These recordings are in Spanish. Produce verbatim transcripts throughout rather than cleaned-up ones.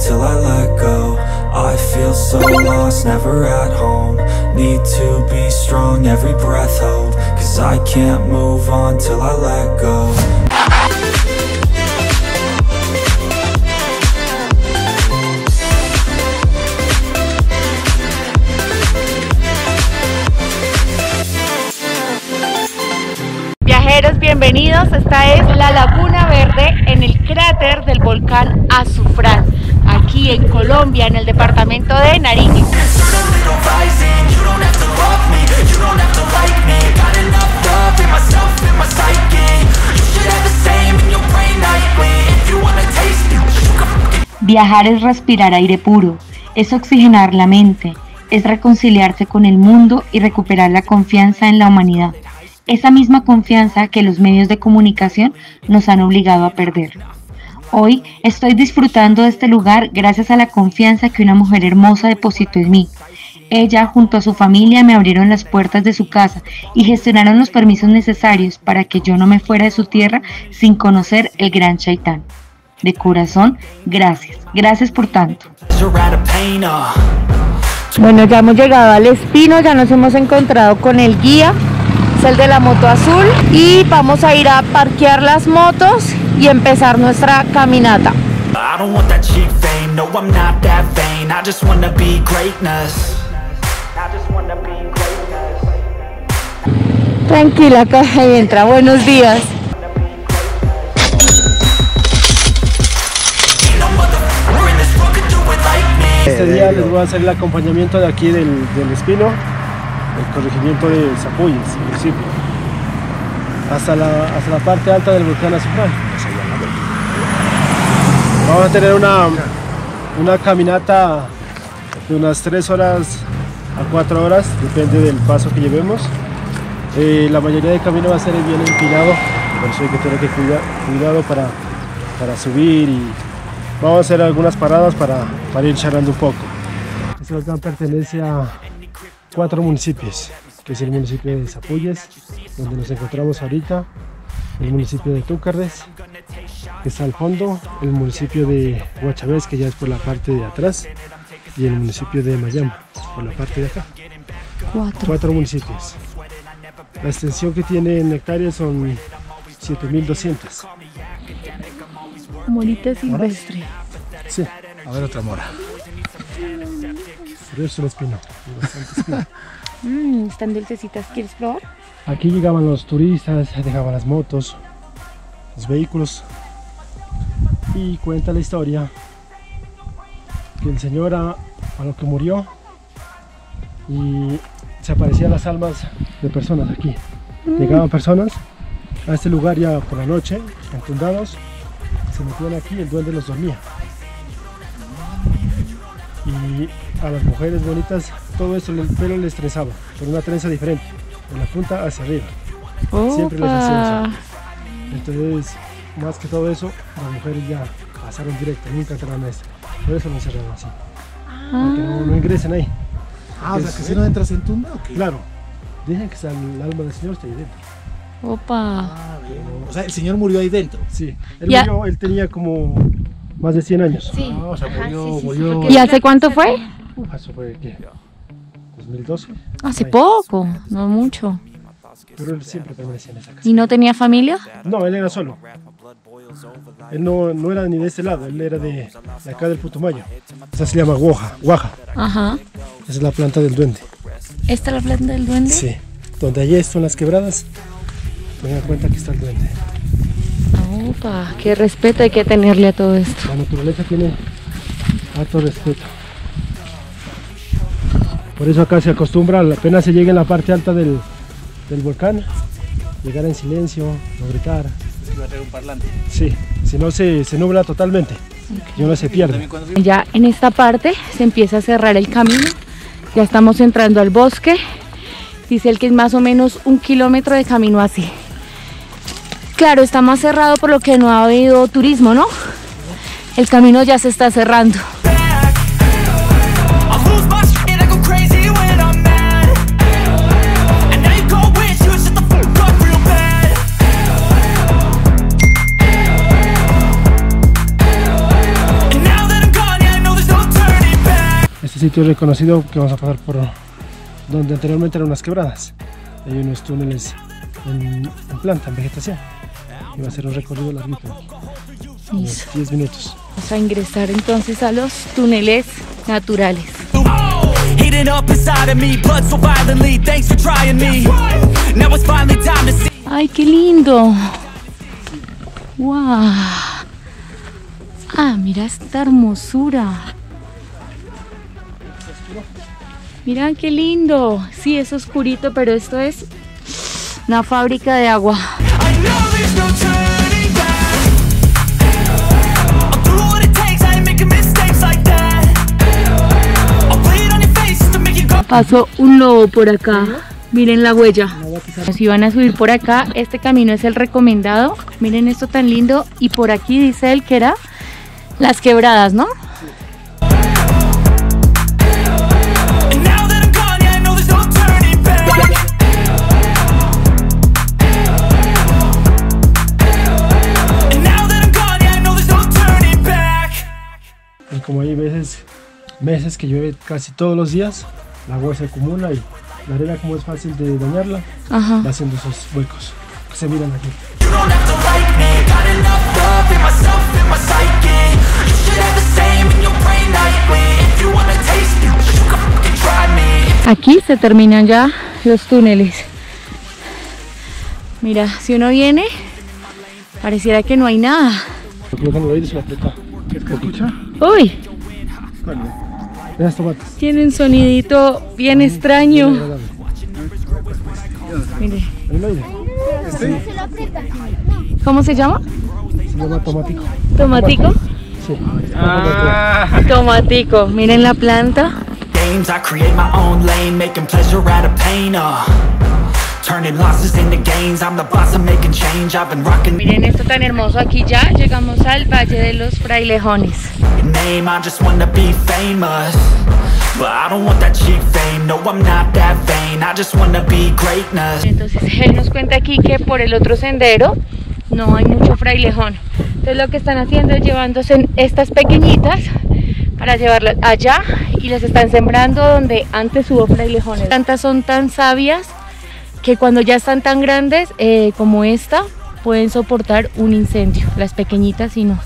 until I let go. I feel so lost, never at home. Need to be strong, every breath hold, cause I can't move on till I let go. Bienvenidos, esta es la Laguna Verde en el cráter del volcán Azufral, aquí en Colombia, en el departamento de Nariño. Viajar es respirar aire puro, es oxigenar la mente, es reconciliarse con el mundo y recuperar la confianza en la humanidad. Esa misma confianza que los medios de comunicación nos han obligado a perder. Hoy estoy disfrutando de este lugar gracias a la confianza que una mujer hermosa depositó en mí. Ella junto a su familia me abrieron las puertas de su casa y gestionaron los permisos necesarios para que yo no me fuera de su tierra sin conocer el gran Chaitán. De corazón, gracias. Gracias por tanto. Bueno, ya hemos llegado al Espino, ya nos hemos encontrado con el guía, el de la moto azul, y vamos a ir a parquear las motos y empezar nuestra caminata. Tranquila, caja y entra. Buenos días. Este día les voy a hacer el acompañamiento de aquí del, del Espino, el corregimiento de Zapuyes, municipio, hasta la, hasta la parte alta del volcán Azufral. Vamos a tener una, una caminata de unas tres horas a cuatro horas, depende del paso que llevemos. Eh, la mayoría del camino va a ser bien empinado, por eso hay que tener que cuidar, cuidado para, para subir, y vamos a hacer algunas paradas para, para ir charlando un poco. Este volcán pertenece a cuatro municipios, que es el municipio de Zapuyes, donde nos encontramos ahorita, el municipio de Túquerres, que está al fondo, el municipio de Guachaves, que ya es por la parte de atrás, y el municipio de Miami, por la parte de acá. Cuatro, cuatro municipios. La extensión que tiene en hectáreas son siete mil doscientas. Morita silvestre. Sí, a ver otra mora. Pero es un espino, bastante espino. Mm, están dulcecitas, ¿quieres probar? Aquí llegaban los turistas, dejaban las motos, los vehículos, y cuenta la historia que el señor a, a lo que murió, y se aparecían las almas de personas aquí. Mm. Llegaban personas a este lugar ya por la noche, entundados, se metían aquí y el duende los dormía. Y a las mujeres bonitas todo esto, el pelo les trenzaba con una trenza diferente, de la punta hacia arriba. Opa. Siempre les hacían eso. Entonces, más que todo eso, las mujeres ya pasaron directo, nunca entraron a esto, por eso no cerraron así. Ah. Porque no, no ingresan ahí. Ah, o sea, que si no entras en tumba, ¿o qué? Claro, dejan que sea el alma del señor esté ahí dentro. Opa. Ah, bien. O sea, el señor murió ahí dentro. Sí, él yeah. murió, él tenía como más de cien años. Sí. Ah, o sea, murió, Ajá, sí, sí, murió. Sí, sí. ¿Y hace cuánto fue? Uh, eso fue, ¿qué? dos mil doce. Hace ahí. Poco, no mucho. Pero él siempre permanecía en esa casa. ¿Y no tenía familia? No, él era solo. Él no, no era ni de este lado, él era de, de acá del Putumayo. Esa se llama guaja, guaja. Ajá. Esa es la planta del duende. ¿Esta es la planta del duende? Sí. Donde allí están las quebradas, me dan cuenta que está el duende. Opa, qué respeto hay que tenerle a todo esto. La naturaleza tiene alto respeto. Por eso acá se acostumbra, apenas se llega en la parte alta del, del volcán, llegar en silencio, no gritar. Es que va a tener un parlante. Sí, si no se, se nubla totalmente, okay. Y uno se pierde. Ya en esta parte se empieza a cerrar el camino, ya estamos entrando al bosque. Dice el que es más o menos un kilómetro de camino así. Claro, está más cerrado por lo que no ha habido turismo, ¿no? El camino ya se está cerrando. este sitio es reconocido que vamos a pasar por donde anteriormente eran unas quebradas. Hay unos túneles en, en planta, en vegetación. Y va a ser un recorrido larguito, diez minutos. Vamos a ingresar entonces a los túneles naturales. ¡Ay, qué lindo! ¡Wow! ¡Ah, mira esta hermosura! Miran qué lindo. Sí, es oscurito, pero esto es una fábrica de agua. Pasó un lobo por acá. Miren la huella. Si van a subir por acá, este camino es el recomendado. Miren esto tan lindo. Y por aquí dice él que era las quebradas, ¿no? Como hay veces, meses que llueve casi todos los días, el agua se acumula y la arena, como es fácil de dañarla, ajá, va haciendo esos huecos que se miran aquí. Aquí se terminan ya los túneles. Mira, si uno viene, pareciera que no hay nada. ¿Qué escucha? ¡Uy! Tiene un sonidito bien extraño. Mire. ¿Cómo se llama? Se llama tomatico. ¿Tomatico? Sí. Ah. Tomatico. Miren la planta. Miren esto tan hermoso. Aquí ya llegamos al Valle de los Frailejones. Entonces él nos cuenta aquí que por el otro sendero no hay mucho frailejón. Entonces lo que están haciendo es llevándose estas pequeñitas para llevarlas allá y las están sembrando donde antes hubo frailejones. Las plantas son tan sabias que cuando ya están tan grandes eh, como esta, pueden soportar un incendio. Las pequeñitas y no.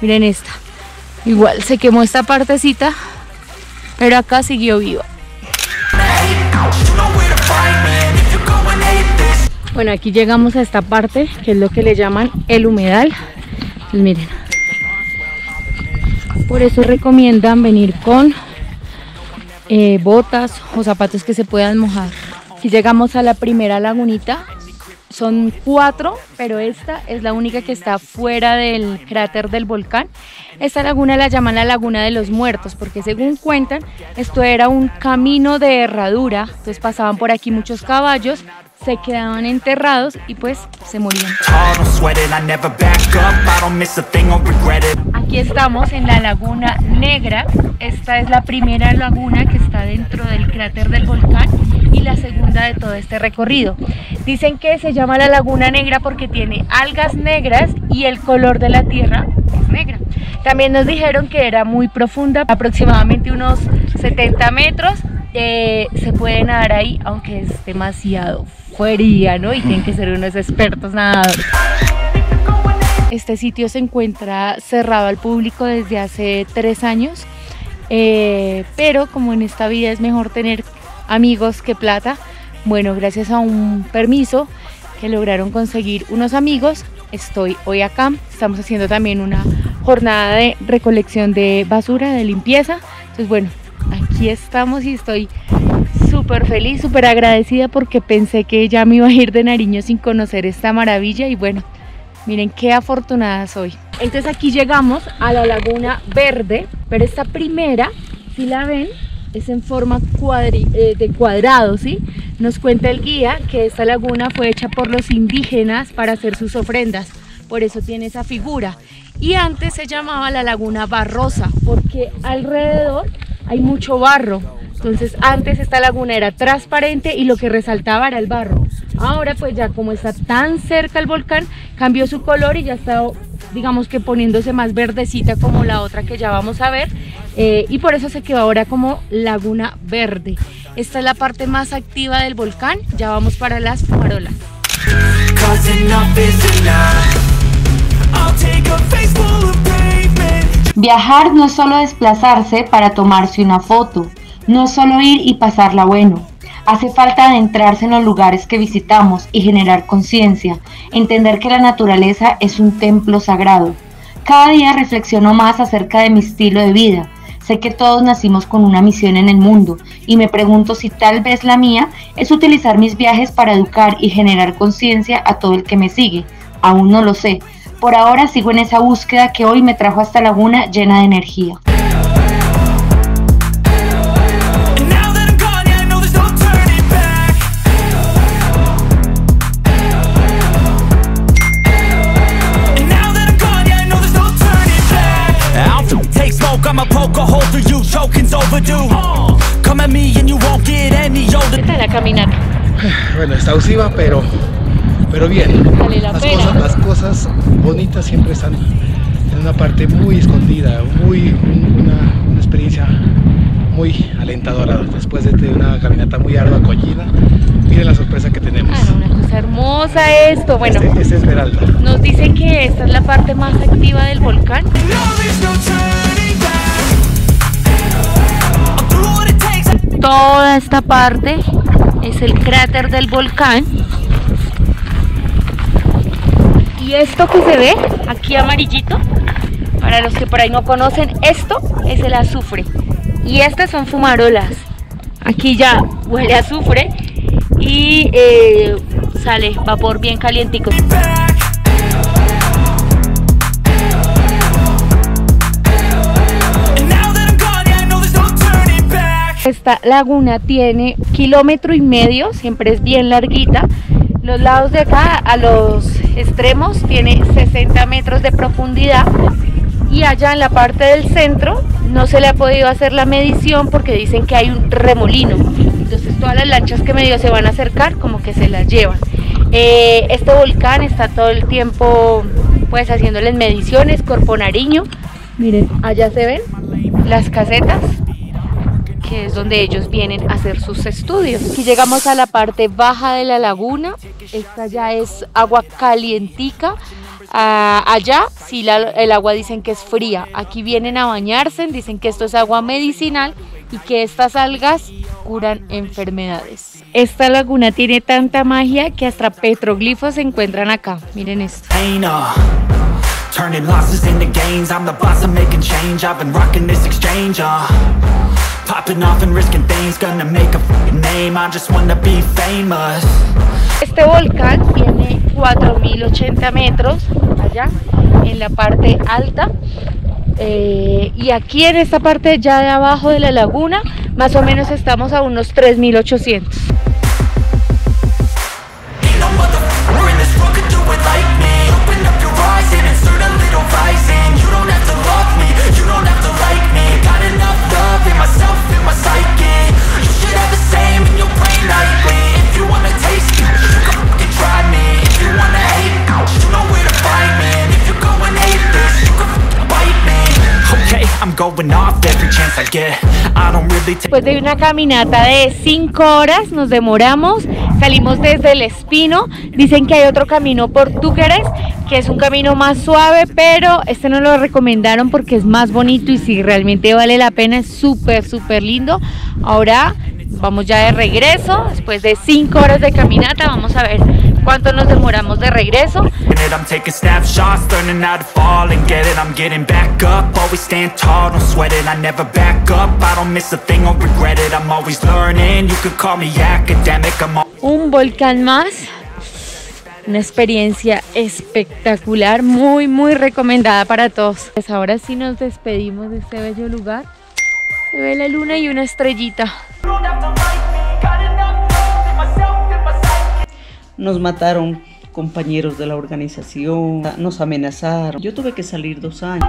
Miren esta. Igual se quemó esta partecita, pero acá siguió viva. Bueno, aquí llegamos a esta parte, que es lo que le llaman el humedal. Pues miren. Por eso recomiendan venir con eh, botas o zapatos que se puedan mojar. Aquí llegamos a la primera lagunita, son cuatro, pero esta es la única que está fuera del cráter del volcán. Esta laguna la llaman la Laguna de los Muertos, porque según cuentan, esto era un camino de herradura, entonces pasaban por aquí muchos caballos, se quedaban enterrados y pues se morían. Aquí estamos en la Laguna Negra, esta es la primera laguna que está dentro del cráter del volcán y la segunda de todo este recorrido. Dicen que se llama la Laguna Negra porque tiene algas negras y el color de la tierra es negra. También nos dijeron que era muy profunda, aproximadamente unos setenta metros. Eh, se puede nadar ahí, aunque es demasiado fría, ¿no? Y tienen que ser unos expertos nadadores. Este sitio se encuentra cerrado al público desde hace tres años, eh, pero como en esta vida es mejor tener amigos que plata, bueno, gracias a un permiso que lograron conseguir unos amigos, estoy hoy acá. Estamos haciendo también una jornada de recolección de basura, de limpieza, entonces bueno, aquí estamos y estoy súper feliz, súper agradecida porque pensé que ya me iba a ir de Nariño sin conocer esta maravilla y bueno, miren qué afortunada soy. Entonces aquí llegamos a la Laguna Verde, pero esta primera, si la ven, es en forma cuadri, eh, de cuadrado, ¿sí? Nos cuenta el guía que esta laguna fue hecha por los indígenas para hacer sus ofrendas, por eso tiene esa figura. Y antes se llamaba la Laguna Barrosa, porque alrededor hay mucho barro, entonces antes esta laguna era transparente y lo que resaltaba era el barro. Ahora pues ya como está tan cerca el volcán, cambió su color y ya está, digamos que poniéndose más verdecita como la otra que ya vamos a ver. eh, y por eso se quedó ahora como Laguna Verde. Esta es la parte más activa del volcán, ya vamos para las fumarolas. Viajar no es solo desplazarse para tomarse una foto, no es solo ir y pasarla bueno. Hace falta adentrarse en los lugares que visitamos y generar conciencia, entender que la naturaleza es un templo sagrado. Cada día reflexiono más acerca de mi estilo de vida. Sé que todos nacimos con una misión en el mundo y me pregunto si tal vez la mía es utilizar mis viajes para educar y generar conciencia a todo el que me sigue. Aún no lo sé. Por ahora sigo en esa búsqueda que hoy me trajo a esta laguna llena de energía. ¿Qué tal la caminata? Bueno, está abusiva, pero, pero bien. Vale la pena. Cosas, las cosas bonitas siempre están en una parte muy escondida, muy, una, una experiencia muy alentadora. Después de una caminata muy ardua, collida, miren la sorpresa que tenemos. Ah, una cosa hermosa esto. Bueno, este, este es Esmeralda. Nos dicen que esta es la parte más activa del volcán. Toda esta parte es el cráter del volcán y esto que se ve aquí amarillito, para los que por ahí no conocen, esto es el azufre y estas son fumarolas. Aquí ya huele a azufre y eh, sale vapor bien calientico. Esta laguna tiene kilómetro y medio, siempre es bien larguita. Los lados de acá, a los extremos, tiene sesenta metros de profundidad. Y allá en la parte del centro no se le ha podido hacer la medición porque dicen que hay un remolino. Entonces todas las lanchas que medio se van a acercar como que se las llevan. Eh, este volcán está todo el tiempo pues haciéndoles mediciones. Corponariño, miren, allá se ven las casetas, que es donde ellos vienen a hacer sus estudios. Aquí llegamos a la parte baja de la laguna, esta ya es agua calientica. Ah, allá sí la, el agua dicen que es fría, aquí vienen a bañarse, dicen que esto es agua medicinal y que estas algas curan enfermedades. Esta laguna tiene tanta magia que hasta petroglifos se encuentran acá, miren esto. Este volcán tiene cuatro mil ochenta metros allá en la parte alta, eh, y aquí en esta parte ya de abajo de la laguna más o menos estamos a unos tres mil ochocientos. Después de una caminata de cinco horas nos demoramos, salimos desde el Espino, dicen que hay otro camino por Túquerres, que es un camino más suave, pero este no lo recomendaron porque es más bonito y si realmente vale la pena, es súper, súper lindo. Ahora vamos ya de regreso, después de cinco horas de caminata, vamos a ver cuánto nos demoramos de regreso. Un volcán más, una experiencia espectacular, muy muy recomendada para todos. Pues ahora sí nos despedimos de este bello lugar, se ve la luna y una estrellita. Nos mataron compañeros de la organización, nos amenazaron. Yo tuve que salir dos años.